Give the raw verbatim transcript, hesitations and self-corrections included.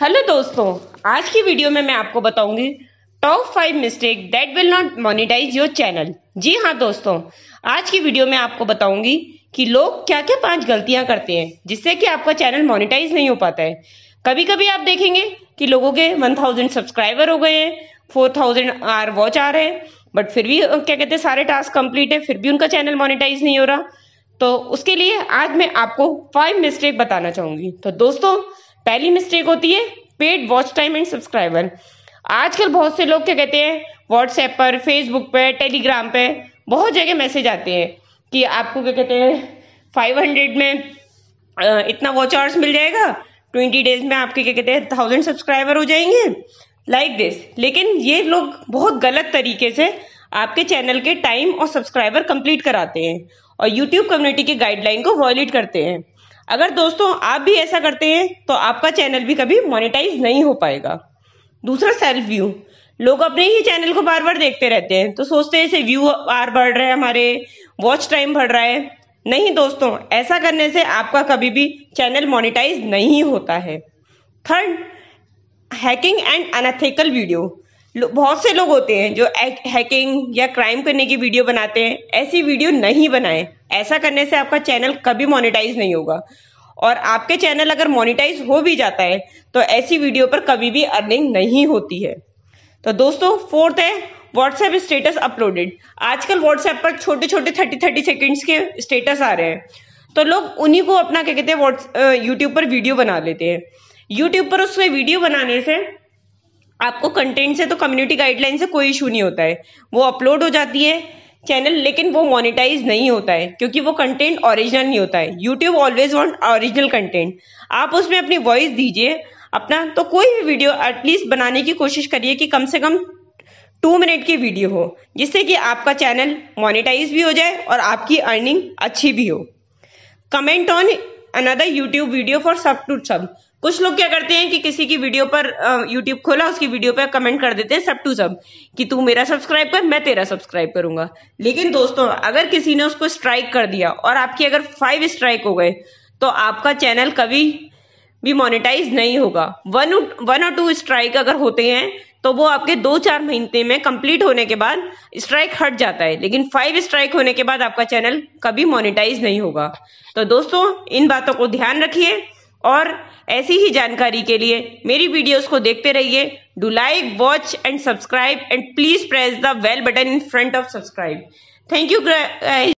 Hello दोस्तों, आज की वीडियो में मैं आपको बताऊंगी top five mistake that will not monetize your channel. जी हाँ दोस्तों, आज की वीडियो में आपको बताऊंगी कि लोग क्या क्या पांच गलतियां करते हैं जिससे कि आपका चैनल मोनेटाइज नहीं हो पाता है। कभी कभी आप देखेंगे कि लोगों के एक हज़ार सब्सक्राइबर हो गए हैं, चार हज़ार आर वॉच आ रहे हैं, बट फिर भी क्या कहते हैं सारे टास्क कंप्लीट है, फिर भी उनका चैनल मोनेटाइज नहीं हो रहा। तो उसके लिए आज मैं आपको फाइव मिस्टेक बताना चाहूंगी। तो दोस्तों, पहली मिस्टेक होती है paid watch time and subscriber. आजकल बहुत से लोग क्या कहते हैं व्हाट्सएप पर, फेसबुक पर, टेलीग्राम पे बहुत जगह मैसेज आते हैं कि आपको क्या कहते हैं पाँच सौ में इतना वॉच आवर्स मिल जाएगा, बीस डेज में आपके क्या कहते हैं थाउजेंड सब्सक्राइबर हो जाएंगे, लाइक दिस। लेकिन ये लोग बहुत गलत तरीके से आपके चैनल के टाइम और सब्सक्राइबर कंप्लीट कराते हैं और यूट्यूब कम्युनिटी के गाइडलाइन को वायलेट करते हैं। अगर दोस्तों आप भी ऐसा करते हैं तो आपका चैनल भी कभी मोनेटाइज नहीं हो पाएगा। दूसरा, सेल्फ व्यू। लोग अपने ही चैनल को बार बार देखते रहते हैं तो सोचते हैं इसे व्यू आर बढ़ रहा है, हमारे वॉच टाइम बढ़ रहा है। नहीं दोस्तों, ऐसा करने से आपका कभी भी चैनल मोनेटाइज नहीं होता है। Third, hacking and unethical video. बहुत से लोग होते हैं जो हैकिंग या क्राइम करने की वीडियो बनाते हैं, ऐसी वीडियो नहीं बनाएं। ऐसा करने से आपका चैनल कभी मोनेटाइज नहीं होगा, और आपके चैनल अगर मोनेटाइज हो भी जाता है तो ऐसी वीडियो पर कभी भी अर्निंग नहीं होती है। तो दोस्तों, फोर्थ है व्हाट्सएप स्टेटस अपलोडेड। आजकल व्हाट्सएप पर छोटे छोटे थर्टी थर्टी सेकेंड्स के स्टेटस आ रहे हैं तो लोग उन्हीं को अपना क्या कहते हैं व्हाट्स यूट्यूब पर वीडियो बना लेते हैं। यूट्यूब पर उससे वीडियो बनाने से आपको कंटेंट से तो कम्युनिटी गाइडलाइन से कोई इशू नहीं होता है, वो अपलोड हो जाती है चैनल, लेकिन वो मोनेटाइज नहीं होता है क्योंकि वो कंटेंट ओरिजिनल नहीं होता है। YouTube always want original content. आप उसमें अपनी वॉइस दीजिए अपना, तो कोई भी वीडियो एटलीस्ट बनाने की कोशिश करिए कि कम से कम टू मिनट की वीडियो हो, जिससे कि आपका चैनल मोनेटाइज भी हो जाए और आपकी अर्निंग अच्छी भी हो। Comment on another YouTube video for sub to sub. कुछ लोग क्या करते हैं कि किसी की वीडियो पर यूट्यूब खोला, उसकी वीडियो पर कमेंट कर देते हैं सब टू सब कि तू मेरा सब्सक्राइब कर, मैं तेरा सब्सक्राइब करूंगा। लेकिन दोस्तों, अगर किसी ने उसको स्ट्राइक कर दिया और आपकी अगर फाइव स्ट्राइक हो गए तो आपका चैनल कभी भी मोनेटाइज नहीं होगा। वन वन और टू स्ट्राइक अगर होते हैं तो वो आपके दो चार महीने में कंप्लीट होने के बाद स्ट्राइक हट जाता है, लेकिन फाइव स्ट्राइक होने के बाद आपका चैनल कभी मोनेटाइज नहीं होगा। तो दोस्तों, इन बातों को ध्यान रखिए और ऐसी ही जानकारी के लिए मेरी वीडियोस को देखते रहिए। Do like, watch and subscribe, and please press the bell button in front of subscribe. Thank you.